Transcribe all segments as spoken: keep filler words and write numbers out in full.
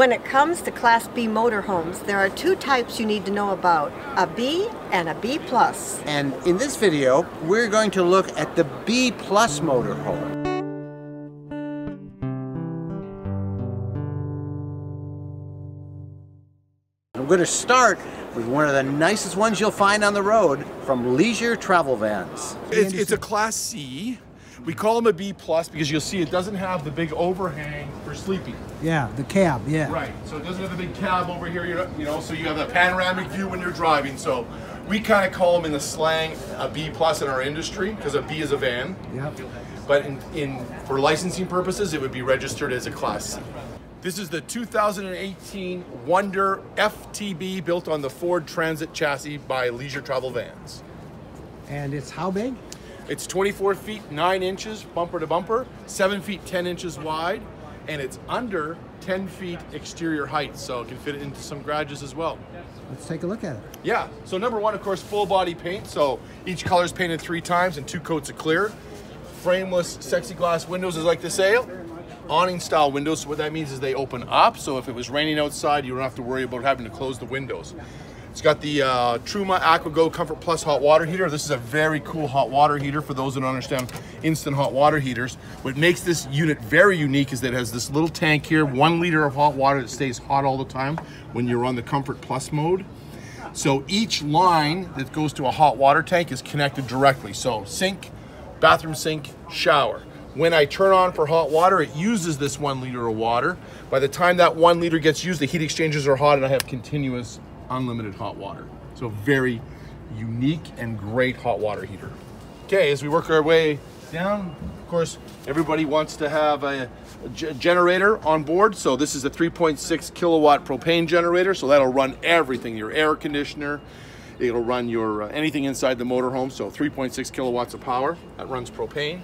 When it comes to Class B motorhomes, there are two types you need to know about, a B and a B plus. And in this video, we're going to look at the B plus motorhome. I'm going to start with one of the nicest ones you'll find on the road from Leisure Travel Vans. It's, it's a Class C. We call them a B plus because you'll see it doesn't have the big overhang for sleeping. Yeah, the cab, yeah. Right, so it doesn't have the big cab over here, you know, so you have a panoramic view when you're driving. So we kind of call them in the slang a B plus in our industry because a B is a van. Yep. But in, in for licensing purposes, it would be registered as a Class C. This is the two thousand eighteen Wonder F T B built on the Ford Transit chassis by Leisure Travel Vans. And it's how big? It's twenty-four feet nine inches bumper to bumper, seven feet ten inches wide, and it's under ten feet exterior height, so it can fit into some garages as well. Let's take a look at it. Yeah, so number one, of course, full body paint, so each color is painted three times and two coats of clear. Frameless sexy glass windows, as I like to say. Awning style windows, so what that means is they open up, so if it was raining outside, you don't have to worry about having to close the windows. It's got the uh, Truma Aquago Comfort Plus hot water heater. This is a very cool hot water heater for those that don't understand instant hot water heaters. What makes this unit very unique is that it has this little tank here, one liter of hot water that stays hot all the time when you're on the Comfort Plus mode. So each line that goes to a hot water tank is connected directly. So sink, bathroom sink, shower. When I turn on for hot water, it uses this one liter of water. By the time that one liter gets used, the heat exchangers are hot and I have continuous unlimited hot water. So very unique and great hot water heater. Okay, as we work our way down, of course, everybody wants to have a, a generator on board. So this is a three point six kilowatt propane generator. So that'll run everything, your air conditioner, it'll run your uh, anything inside the motorhome. So three point six kilowatts of power, that runs propane.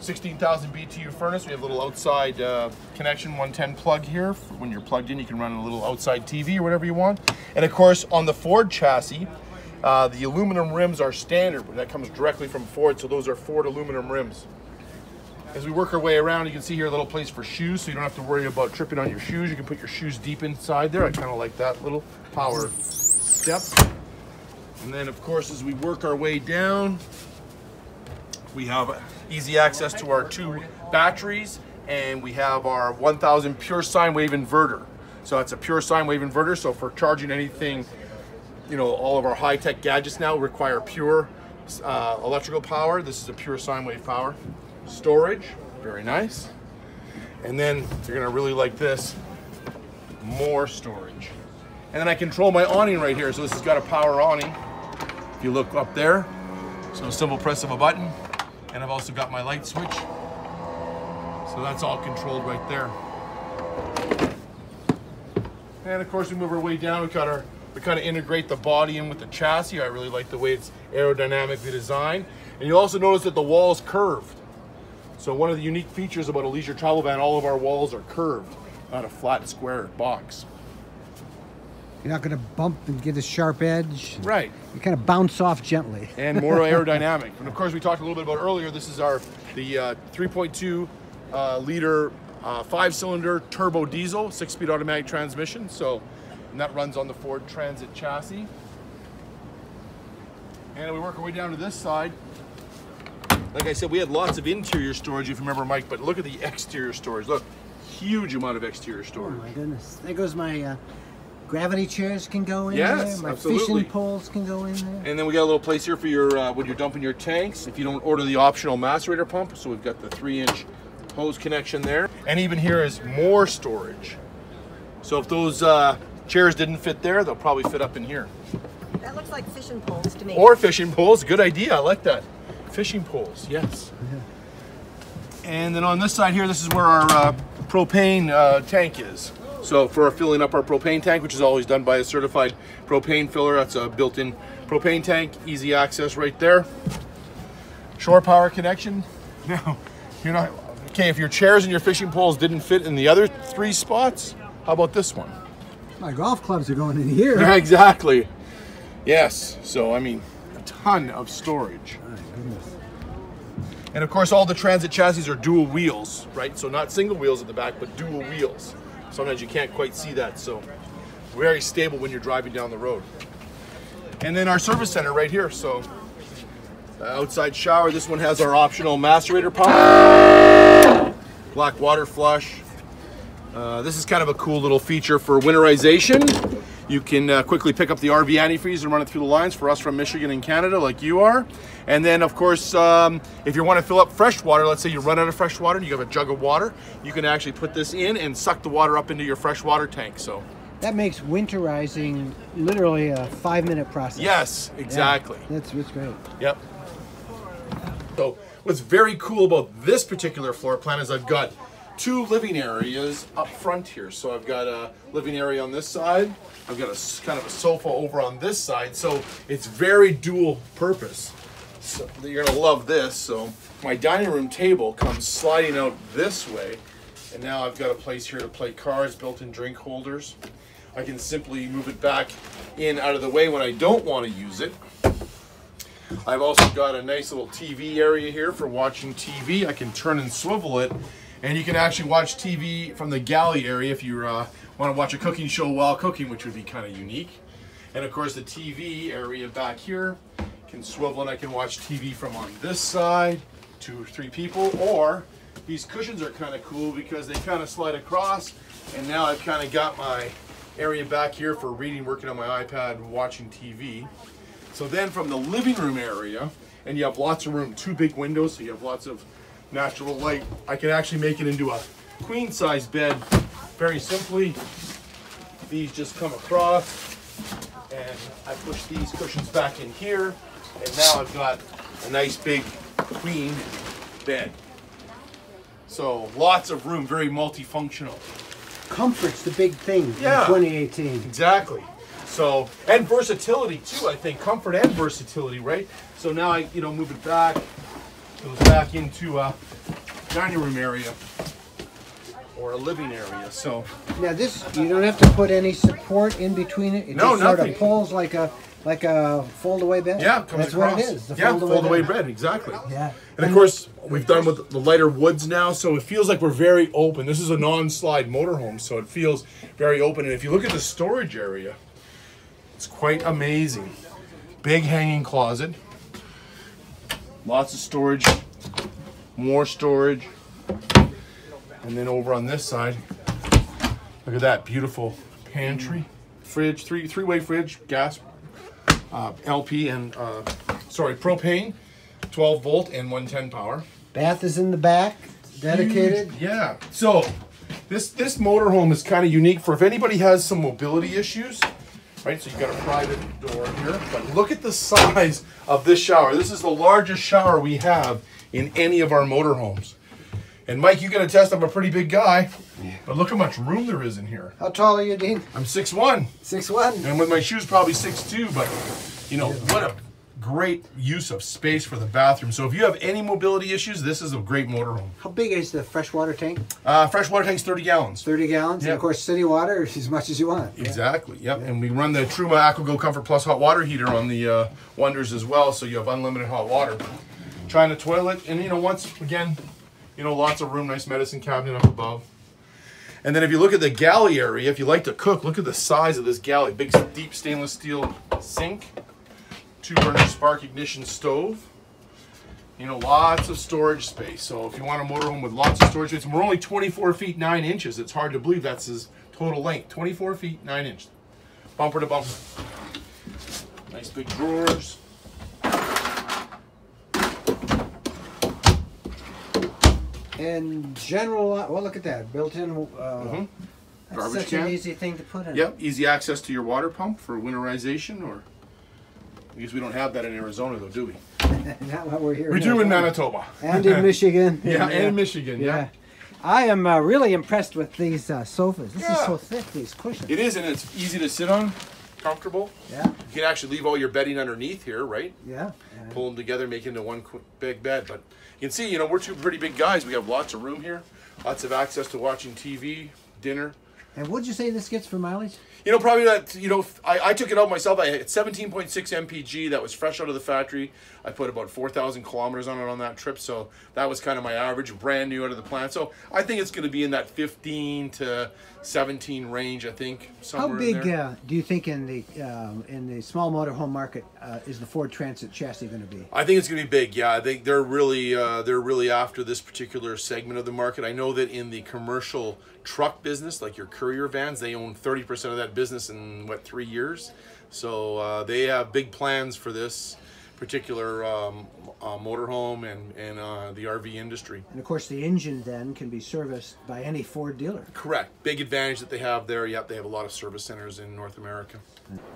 sixteen thousand B T U furnace. We have a little outside uh, connection one ten plug here. When you're plugged in, you can run a little outside T V or whatever you want. And of course, on the Ford chassis, uh, the aluminum rims are standard, but that comes directly from Ford, so those are Ford aluminum rims. As we work our way around, you can see here a little place for shoes, so you don't have to worry about tripping on your shoes. You can put your shoes deep inside there. I kind of like that little power step. And then, of course, as we work our way down, we have easy access to our two batteries, and we have our one thousand pure sine wave inverter. So it's a pure sine wave inverter, so for charging anything, you know, all of our high-tech gadgets now require pure uh, electrical power. This is a pure sine wave power. Storage, very nice. And then you're gonna really like this, more storage. And then I control my awning right here, so this has got a power awning. If you look up there, so simple press of a button. And I've also got my light switch. So that's all controlled right there. And of course we move our way down, we kind of, we kind of integrate the body in with the chassis. I really like the way it's aerodynamically designed. And you'll also notice that the wall's curved. So one of the unique features about a Leisure Travel Van, all of our walls are curved, not a flat square box. You're not going to bump and get a sharp edge. Right. You kind of bounce off gently. And more aerodynamic. And of course, we talked a little bit about earlier, this is our the uh, three point two uh, liter uh, five-cylinder turbo diesel, six-speed automatic transmission. So, and that runs on the Ford Transit chassis. And we work our way down to this side. Like I said, we had lots of interior storage, if you remember, Mike, but look at the exterior storage. Look, huge amount of exterior storage. Oh, my goodness. There goes my... Uh... Gravity chairs can go in yes, there. My absolutely. Fishing poles can go in there. And then we got a little place here for your uh, when you're dumping your tanks. If you don't order the optional macerator pump, so we've got the three-inch hose connection there. And even here is more storage. So if those uh, chairs didn't fit there, they'll probably fit up in here. That looks like fishing poles to me. Or fishing poles. Good idea. I like that. Fishing poles. Yes. Yeah. And then on this side here, this is where our uh, propane uh, tank is. So for filling up our propane tank, which is always done by a certified propane filler, that's a built-in propane tank, easy access right there. Shore power connection. Now, you're not, okay, if your chairs and your fishing poles didn't fit in the other three spots, how about this one? My golf clubs are going in here. Yeah, exactly. Yes, so I mean, a ton of storage. My goodness. And of course, all the Transit chassis are dual wheels, right? So not single wheels at the back, but dual wheels. sometimes you can't quite see that, so very stable when you're driving down the road. And then our service center right here, so uh, outside shower. This one has our optional macerator pump, black water flush. Uh, this is kind of a cool little feature for winterization. You can uh, quickly pick up the R V antifreeze and run it through the lines for us from Michigan and Canada like you are. And then of course, um, if you want to fill up fresh water, let's say you run out of fresh water and you have a jug of water, you can actually put this in and suck the water up into your fresh water tank. So that makes winterizing literally a five minute process. Yes, exactly. Yeah, that's, that's great. Yep. So what's very cool about this particular floor plan is I've got two living areas up front here. So I've got a living area on this side. I've got a kind of a sofa over on this side. So it's very dual purpose. So you're gonna love this. So my dining room table comes sliding out this way. And now I've got a place here to play cards, built-in drink holders. I can simply move it back in out of the way when I don't want to use it. I've also got a nice little T V area here for watching T V. I can turn and swivel it. And you can actually watch T V from the galley area if you uh, want to watch a cooking show while cooking, which would be kind of unique. And of course the T V area back here can swivel and I can watch T V from on this side, two or three people. Or these cushions are kind of cool because they kind of slide across, and now I've kind of got my area back here for reading, working on my iPad, watching T V. So then from the living room area, and you have lots of room, two big windows, so you have lots of natural light. I can actually make it into a queen size bed very simply. These just come across and I push these cushions back in here, and now I've got a nice big queen bed. So lots of room, very multifunctional. Comfort's the big thing, yeah, in twenty eighteen. Exactly. So, and versatility too, I think. Comfort and versatility, right? So now I, you know, move it back. Goes back into a dining room area or a living area. So now this, you don't have to put any support in between it. It no, just nothing. Sort of pulls like a like a fold-away bed. Yeah, it comes that's across. What it is. The yeah, fold-away fold bed. bed. Exactly. Yeah. And of course, we've done with the lighter woods now, so it feels like we're very open. This is a non-slide motorhome, so it feels very open. And if you look at the storage area, it's quite amazing. Big hanging closet. Lots of storage, more storage. And then over on this side, look at that beautiful pantry, fridge, three, three-way fridge, gas, uh, L P and, uh, sorry, propane, twelve volt and one ten power. Bath is in the back, dedicated. Huge, yeah, so this, this motorhome is kind of unique for if anybody has some mobility issues. Right, so you've got a private door here, but look at the size of this shower. This is the largest shower we have in any of our motorhomes. And Mike, you can attest, I'm a pretty big guy, but look how much room there is in here. How tall are you, Dean? I'm six one. six one. And with my shoes, probably six two, but you know, what a great use of space for the bathroom. So if you have any mobility issues, this is a great motorhome. How big is the freshwater tank? Uh, freshwater tank's thirty gallons. thirty gallons, yeah. And of course city water is as much as you want. Exactly, yeah. Yep. Yeah. And we run the Truma Aquago Comfort Plus hot water heater on the uh, Wonders as well, so you have unlimited hot water. China toilet, and you know, once again, you know, lots of room, nice medicine cabinet up above. And then if you look at the galley area, if you like to cook, look at the size of this galley. Big, deep stainless steel sink. Two burner spark ignition stove. You know, lots of storage space. So if you want a motorhome with lots of storage space, and we're only twenty-four feet nine inches. It's hard to believe that's his total length. twenty-four feet nine inches. Bumper to bumper. Nice big drawers. And general, well, look at that. Built-in uh, mm-hmm. That's garbage such can. An easy thing to put in. Yep, easy access to your water pump for winterization or... Because we don't have that in Arizona, though, do we? Not what we're here. We do in Manitoba. And in Michigan. Yeah, yeah, and Michigan, yeah. yeah. I am uh, really impressed with these uh, sofas. This yeah. is so thick, these cushions. It is, and it's easy to sit on, comfortable. Yeah. You can actually leave all your bedding underneath here, right? Yeah. And pull them together, make it into one big bed. But you can see, you know, we're two pretty big guys. We have lots of room here, lots of access to watching T V, dinner. And what'd you say this gets for mileage? You know, probably that, you know, I, I took it out myself. I had seventeen point six M P G that was fresh out of the factory. I put about four thousand kilometers on it on that trip. So that was kind of my average, brand new out of the plant. So I think it's going to be in that fifteen to seventeen range, I think. How big uh, do you think in the uh, in the small motorhome market uh, is the Ford Transit chassis going to be? I think it's going to be big, yeah. I think they're really, uh, they're really after this particular segment of the market. I know that in the commercial truck business, like your courier vans, they own thirty percent of that business in, what, three years? So uh, they have big plans for this particular um, uh, motorhome and, and uh, the R V industry. And of course the engine then can be serviced by any Ford dealer. Correct. Big advantage that they have there. Yep, they have a lot of service centers in North America.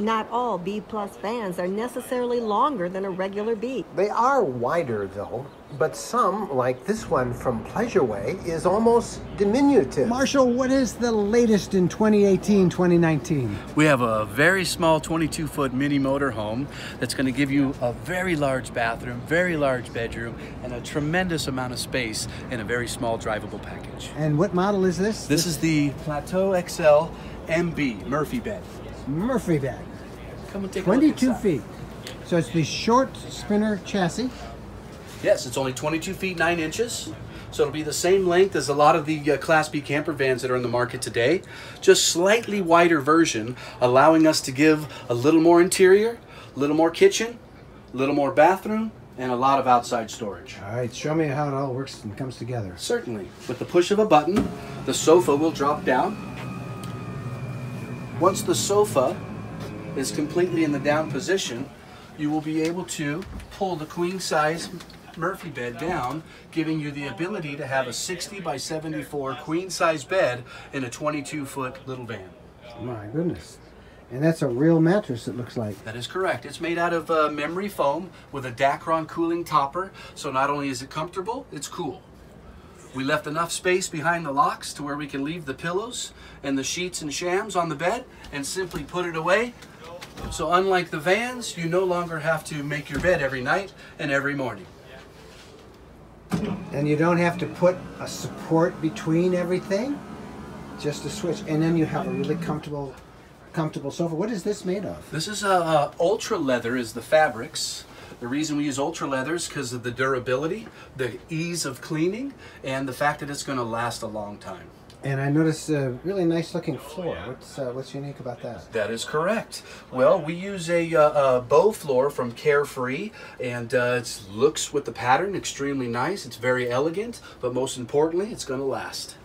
Not all B-plus vans are necessarily longer than a regular B. They are wider though, but some, like this one from Pleasure Way, is almost diminutive. Marshall, what is the latest in twenty eighteen twenty nineteen? We have a very small twenty-two foot mini motorhome that's going to give you a very large bathroom, very large bedroom, and a tremendous amount of space in a very small drivable package. And what model is this? This, this is the Plateau X L M B Murphy Bed. Murphy Bed. Come and take twenty-two a look feet. So it's the short Sprinter chassis. Yes, it's only twenty-two feet nine inches, so it'll be the same length as a lot of the uh, Class B camper vans that are in the market today, just slightly wider version, allowing us to give a little more interior, a little more kitchen, a little more bathroom, and a lot of outside storage. All right, show me how it all works and comes together. Certainly. With the push of a button, the sofa will drop down. Once the sofa is completely in the down position, you will be able to pull the queen size Murphy bed down, giving you the ability to have a sixty by seventy-four queen size bed in a twenty-two foot little van. My goodness. And that's a real mattress, it looks like. That is correct. It's made out of uh, memory foam with a Dacron cooling topper. So not only is it comfortable, it's cool. We left enough space behind the locks to where we can leave the pillows and the sheets and shams on the bed and simply put it away. So unlike the vans, you no longer have to make your bed every night and every morning. And you don't have to put a support between everything, just a switch. And then you have a really comfortable, comfortable sofa. What is this made of? This is a, a ultra leather is the fabrics. The reason we use ultra leather is because of the durability, the ease of cleaning, and the fact that it's going to last a long time. And I noticed a really nice looking floor. What's, uh, what's unique about that? That is correct. Well, we use a, uh, a bow floor from Carefree, and uh, it looks with the pattern extremely nice. It's very elegant, but most importantly, it's going to last.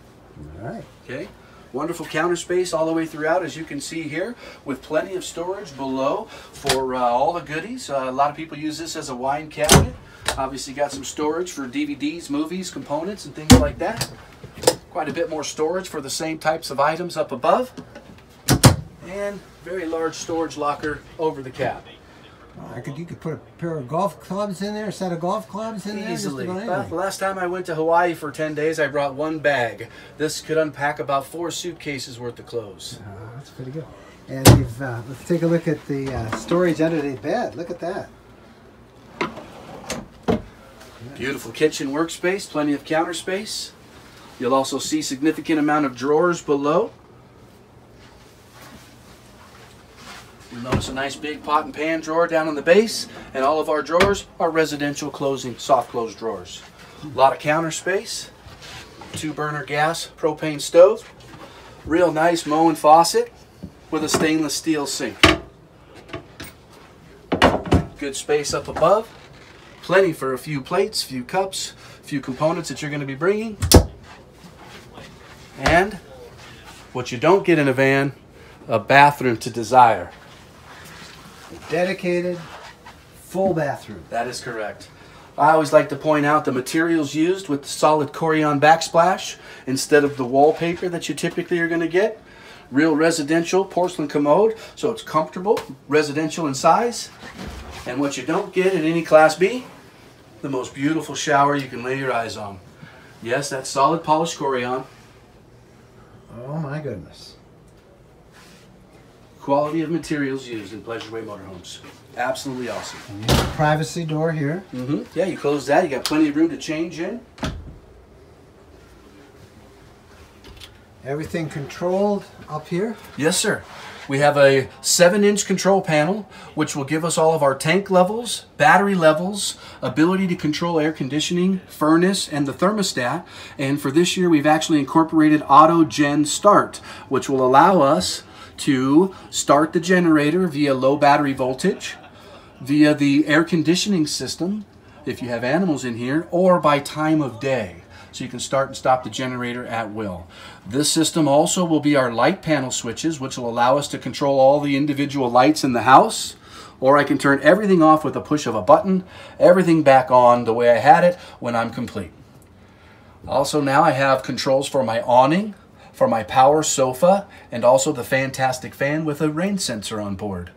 All right. Okay. Wonderful counter space all the way throughout, as you can see here, with plenty of storage below for uh, all the goodies. Uh, a lot of people use this as a wine cabinet. Obviously got some storage for D V Ds, movies, components, and things like that. Quite a bit more storage for the same types of items up above. And very large storage locker over the cab. I could, you could put a pair of golf clubs in there, a set of golf clubs in there. Easily. Well, last time I went to Hawaii for ten days, I brought one bag. This could unpack about four suitcases worth of clothes. Uh, that's pretty good. And you've, uh, let's take a look at the uh, storage under the bed. Look at that. Beautiful kitchen workspace, plenty of counter space. You'll also see significant amount of drawers below. You'll notice a nice big pot and pan drawer down in the base, and all of our drawers are residential closing, soft close drawers. A lot of counter space, two burner gas, propane stove, real nice Moen faucet with a stainless steel sink. Good space up above, plenty for a few plates, few cups, few components that you're going to be bringing. And what you don't get in a van, a bathroom to desire. A dedicated full bathroom. That is correct. I always like to point out the materials used with the solid Corian backsplash instead of the wallpaper that you typically are going to get. Real residential porcelain commode, so it's comfortable, residential in size. And what you don't get in any Class B, the most beautiful shower you can lay your eyes on. Yes, that's solid polished Corian. Oh my goodness. Quality of materials used in Pleasure Way motorhomes. Absolutely awesome. And you have a privacy door here. Mm-hmm. Yeah, you close that. You got plenty of room to change in. Everything controlled up here? Yes, sir. We have a seven inch control panel, which will give us all of our tank levels, battery levels, ability to control air conditioning, furnace, and the thermostat. And for this year, we've actually incorporated auto gen start, which will allow us to start the generator via low battery voltage, via the air conditioning system, if you have animals in here, or by time of day. So you can start and stop the generator at will. This system also will be our light panel switches, which will allow us to control all the individual lights in the house, or I can turn everything off with a push of a button, everything back on the way I had it when I'm complete. Also, now I have controls for my awning, for my power sofa, and also the fantastic fan with a rain sensor on board.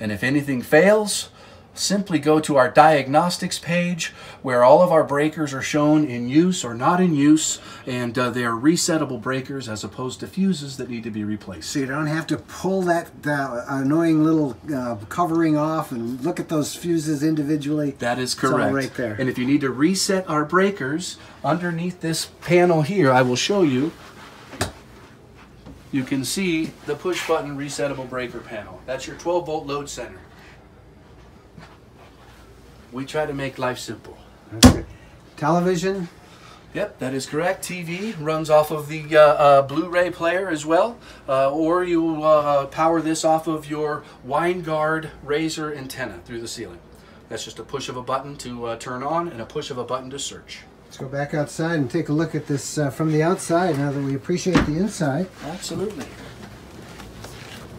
And if anything fails, simply go to our diagnostics page where all of our breakers are shown in use or not in use, and uh, they are resettable breakers as opposed to fuses that need to be replaced. So you don't have to pull that uh, annoying little uh, covering off and look at those fuses individually. That is correct. It's all right there. And if you need to reset our breakers, underneath this panel here, I will show you, you can see the push button resettable breaker panel. That's your twelve volt load center. We try to make life simple. Okay. Television? Yep, that is correct. T V runs off of the uh, uh, Blu-ray player as well, uh, or you uh, power this off of your Winegard razor antenna through the ceiling. That's just a push of a button to uh, turn on and a push of a button to search. Let's go back outside and take a look at this uh, from the outside now that we appreciate the inside. Absolutely.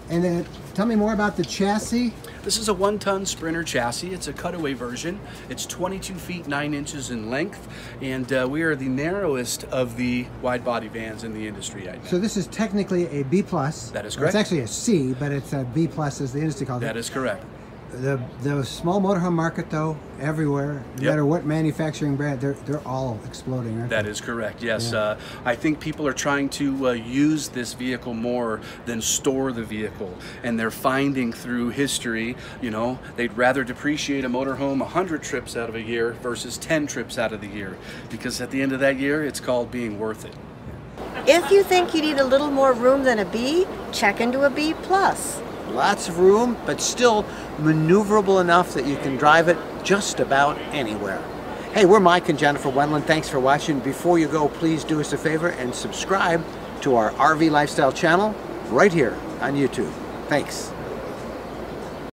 And then tell me more about the chassis. This is a one ton Sprinter chassis. It's a cutaway version. It's twenty-two feet nine inches in length, and uh, we are the narrowest of the wide body vans in the industry right now. So this is technically a B plus. That is correct. It's actually a C, but it's a B plus as the industry calls it. That is correct. The, the small motorhome market, though, everywhere, no yep. matter what manufacturing brand, they're, they're all exploding, aren't that they? Is correct, yes. Yeah. Uh, I think people are trying to uh, use this vehicle more than store the vehicle, and they're finding through history, you know, they'd rather depreciate a motorhome one hundred trips out of a year versus ten trips out of the year, because at the end of that year, it's called being worth it. If you think you need a little more room than a B, check into a B plus. Lots of room, but still maneuverable enough that you can drive it just about anywhere. Hey, we're Mike and Jennifer Wendland. Thanks for watching. Before you go, please do us a favor and subscribe to our R V Lifestyle channel right here on YouTube. Thanks.